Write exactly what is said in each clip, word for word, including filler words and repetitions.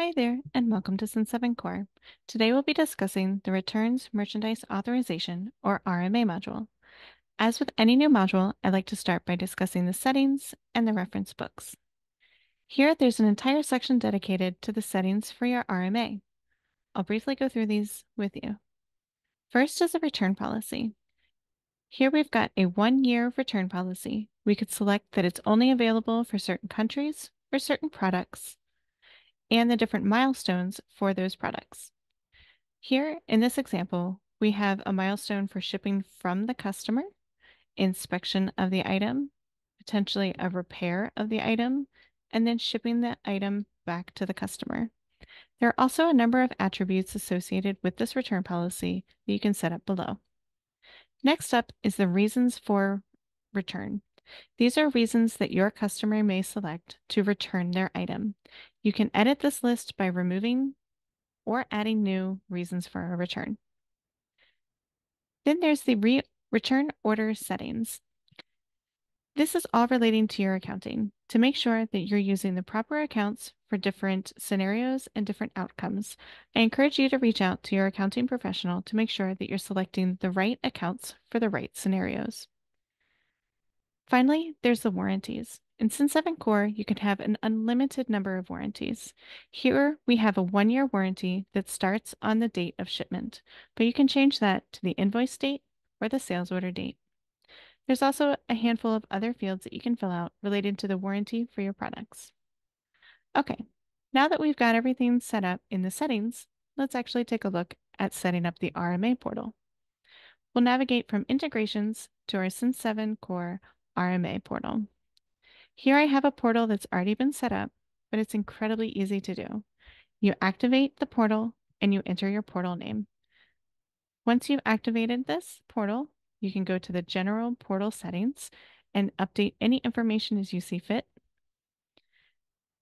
Hi there, and welcome to C I N seven Core. Today we'll be discussing the Returns Merchandise Authorization, or R M A module. As with any new module, I'd like to start by discussing the settings and the reference books. Here, there's an entire section dedicated to the settings for your R M A. I'll briefly go through these with you. First is the return policy. Here we've got a one-year return policy. We could select that it's only available for certain countries or certain products, and the different milestones for those products. Here in this example, we have a milestone for shipping from the customer, inspection of the item, potentially a repair of the item, and then shipping the item back to the customer. There are also a number of attributes associated with this return policy that you can set up below. Next up is the reasons for return. These are reasons that your customer may select to return their item. You can edit this list by removing or adding new reasons for a return. Then there's the re return order settings. This is all relating to your accounting to make sure that you're using the proper accounts for different scenarios and different outcomes. I encourage you to reach out to your accounting professional to make sure that you're selecting the right accounts for the right scenarios. Finally, there's the warranties. In C I N seven Core, you can have an unlimited number of warranties. Here, we have a one-year warranty that starts on the date of shipment, but you can change that to the invoice date or the sales order date. There's also a handful of other fields that you can fill out related to the warranty for your products. Okay, now that we've got everything set up in the settings, let's actually take a look at setting up the R M A portal. We'll navigate from Integrations to our C I N seven Core R M A portal. Here I have a portal that's already been set up, but it's incredibly easy to do. You activate the portal and you enter your portal name. Once you've activated this portal, you can go to the general portal settings and update any information as you see fit,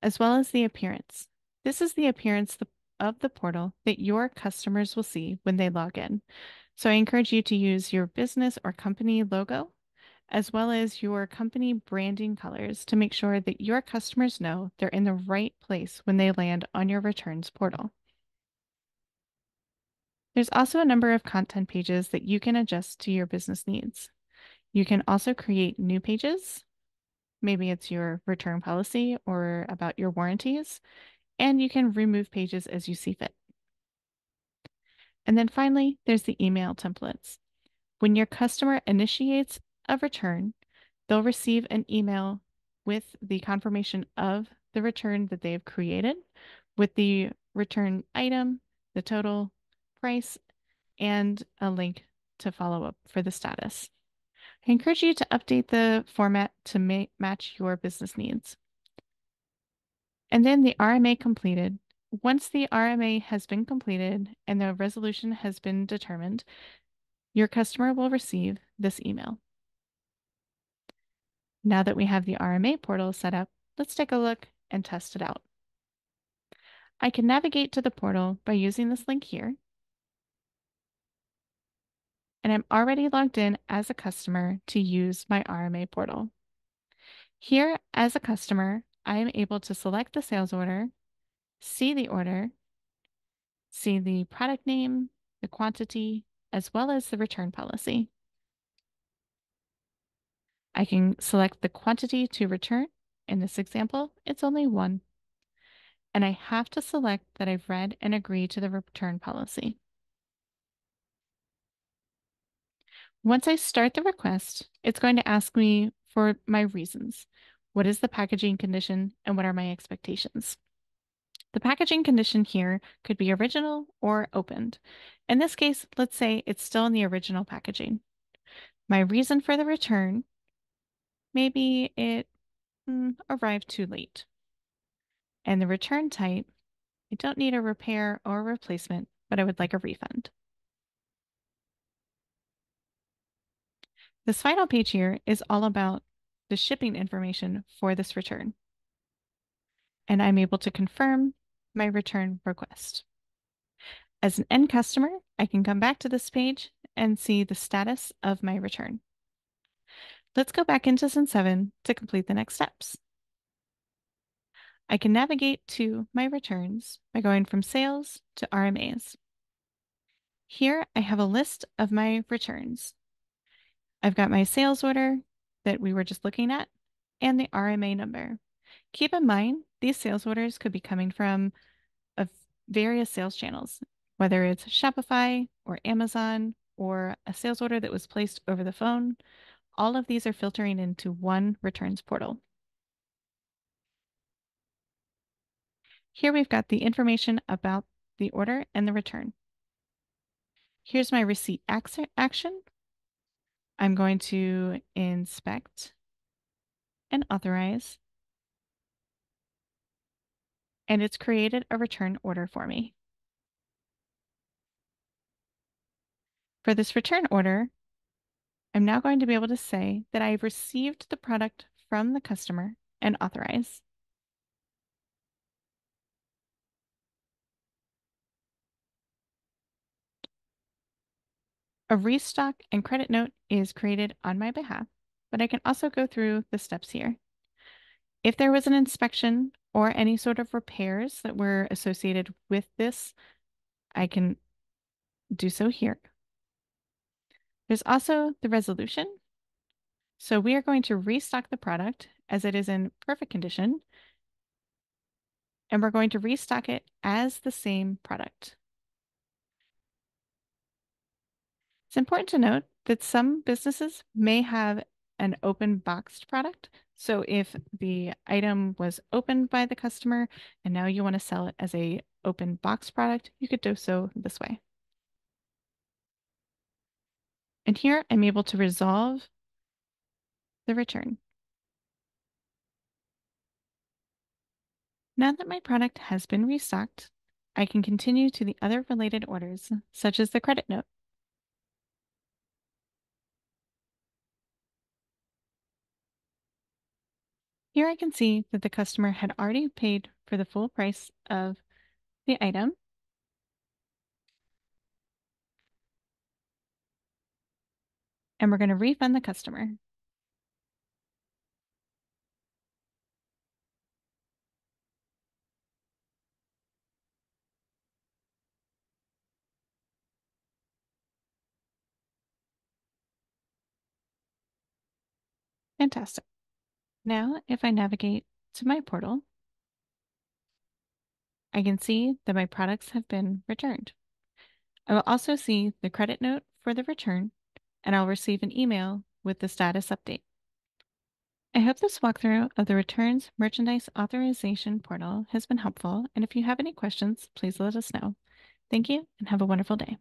as well as the appearance. This is the appearance of the portal that your customers will see when they log in. So I encourage you to use your business or company logo, as well as your company branding colors, to make sure that your customers know they're in the right place when they land on your returns portal. There's also a number of content pages that you can adjust to your business needs. You can also create new pages. Maybe it's your return policy or about your warranties, and you can remove pages as you see fit. And then finally, there's the email templates. When your customer initiates a return, they'll receive an email with the confirmation of the return that they've created, with the return item, the total price, and a link to follow up for the status. I encourage you to update the format to ma match your business needs. And then the R M A completed. Once the R M A has been completed and the resolution has been determined, your customer will receive this email. Now that we have the R M A portal set up, let's take a look and test it out. I can navigate to the portal by using this link here. And I'm already logged in as a customer to use my R M A portal. Here, as a customer, I am able to select the sales order, see the order, see the product name, the quantity, as well as the return policy. I can select the quantity to return. In this example, it's only one. And I have to select that I've read and agree to the return policy. Once I start the request, it's going to ask me for my reasons. What is the packaging condition and what are my expectations? The packaging condition here could be original or opened. In this case, let's say it's still in the original packaging. My reason for the return, maybe it mm, arrived too late. And the return type, I don't need a repair or a replacement, but I would like a refund. This final page here is all about the shipping information for this return. And I'm able to confirm my return request. As an end customer, I can come back to this page and see the status of my return. Let's go back into C I N seven to complete the next steps. I can navigate to my returns by going from sales to R M As. Here I have a list of my returns. I've got my sales order that we were just looking at and the R M A number. Keep in mind, these sales orders could be coming from a various sales channels, whether it's Shopify or Amazon or a sales order that was placed over the phone. All of these are filtering into one returns portal. Here we've got the information about the order and the return. Here's my receipt action. I'm going to inspect and authorize, and it's created a return order for me. For this return order, I'm now going to be able to say that I've received the product from the customer and authorize. A restock and credit note is created on my behalf, but I can also go through the steps here. If there was an inspection or any sort of repairs that were associated with this, I can do so here. There's also the resolution. So we are going to restock the product as it is in perfect condition, and we're going to restock it as the same product. It's important to note that some businesses may have an open boxed product. So if the item was opened by the customer and now you want to sell it as an open box product, you could do so this way. And here I'm able to resolve the return. Now that my product has been restocked, I can continue to the other related orders, such as the credit note. Here I can see that the customer had already paid for the full price of the item. And we're going to refund the customer. Fantastic. Now, if I navigate to my portal, I can see that my products have been returned. I will also see the credit note for the return, and I'll receive an email with the status update. I hope this walkthrough of the Returns Merchandise Authorization Portal has been helpful, and if you have any questions, please let us know. Thank you, and have a wonderful day.